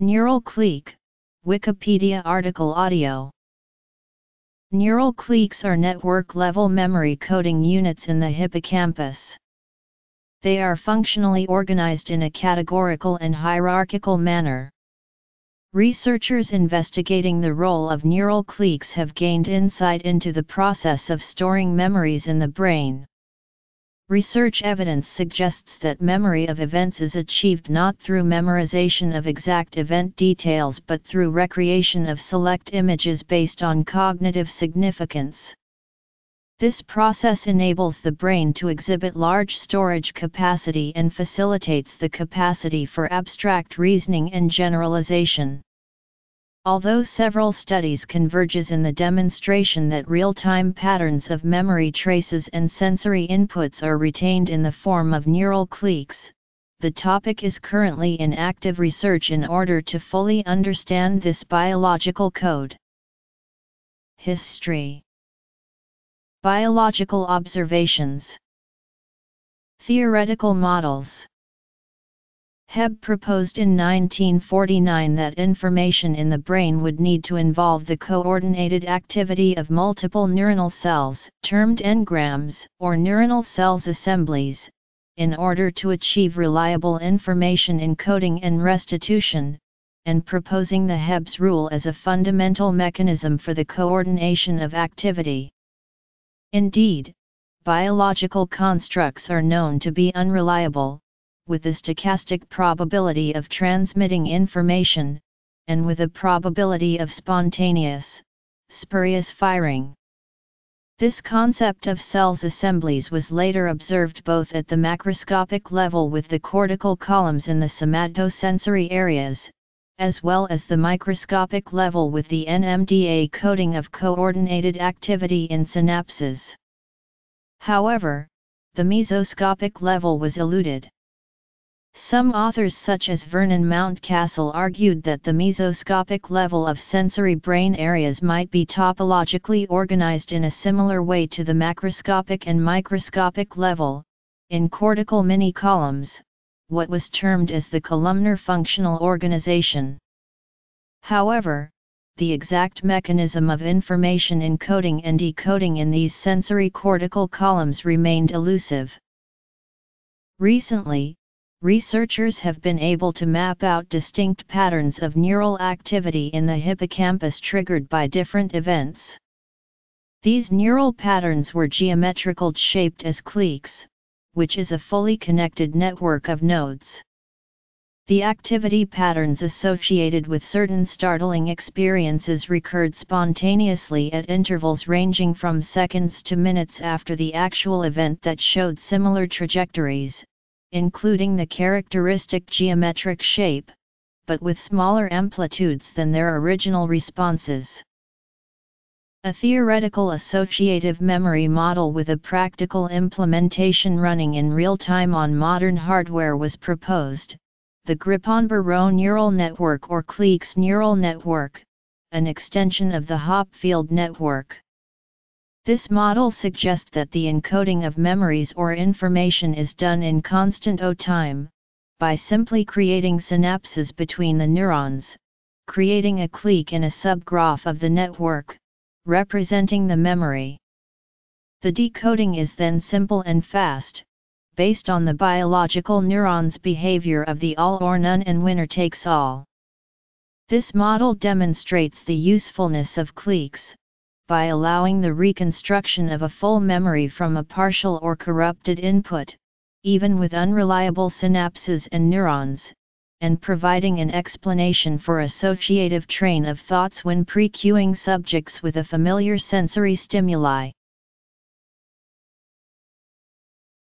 Neural clique, Wikipedia article audio. Neural cliques are network-level memory coding units in the hippocampus. They are functionally organized in a categorical and hierarchical manner. Researchers investigating the role of neural cliques have gained insight into the process of storing memories in the brain. Research evidence suggests that memory of events is achieved not through memorization of exact event details but through recreation of select images based on cognitive significance. This process enables the brain to exhibit large storage capacity and facilitates the capacity for abstract reasoning and generalization. Although several studies converges in the demonstration that real-time patterns of memory traces and sensory inputs are retained in the form of neural cliques, the topic is currently in active research in order to fully understand this biological code. History. Biological observations. Theoretical models. Hebb proposed in 1949 that information in the brain would need to involve the coordinated activity of multiple neuronal cells, termed engrams, or neuronal cells assemblies, in order to achieve reliable information encoding and restitution, and proposing the Hebb's rule as a fundamental mechanism for the coordination of activity. Indeed, biological constructs are known to be unreliable, with the stochastic probability of transmitting information, and with a probability of spontaneous, spurious firing. This concept of cells assemblies was later observed both at the macroscopic level with the cortical columns in the somatosensory areas, as well as the microscopic level with the NMDA coding of coordinated activity in synapses. However, the mesoscopic level was eluded. Some authors such as Vernon Mountcastle argued that the mesoscopic level of sensory brain areas might be topologically organized in a similar way to the macroscopic and microscopic level, in cortical mini-columns, what was termed as the columnar functional organization. However, the exact mechanism of information encoding and decoding in these sensory cortical columns remained elusive. Recently, researchers have been able to map out distinct patterns of neural activity in the hippocampus triggered by different events. These neural patterns were geometrically shaped as cliques, which is a fully connected network of nodes. The activity patterns associated with certain startling experiences recurred spontaneously at intervals ranging from seconds to minutes after the actual event that showed similar trajectories, including the characteristic geometric shape, but with smaller amplitudes than their original responses. A theoretical associative memory model with a practical implementation running in real time on modern hardware was proposed, the Gripon-Berrou neural network or cliques neural network, an extension of the Hopfield network. This model suggests that the encoding of memories or information is done in constant time, by simply creating synapses between the neurons, creating a clique in a subgraph of the network, representing the memory. The decoding is then simple and fast, based on the biological neuron's behavior of the all or none and winner takes all. This model demonstrates the usefulness of cliques, by allowing the reconstruction of a full memory from a partial or corrupted input, even with unreliable synapses and neurons, and providing an explanation for associative train of thoughts when pre-cueing subjects with a familiar sensory stimuli.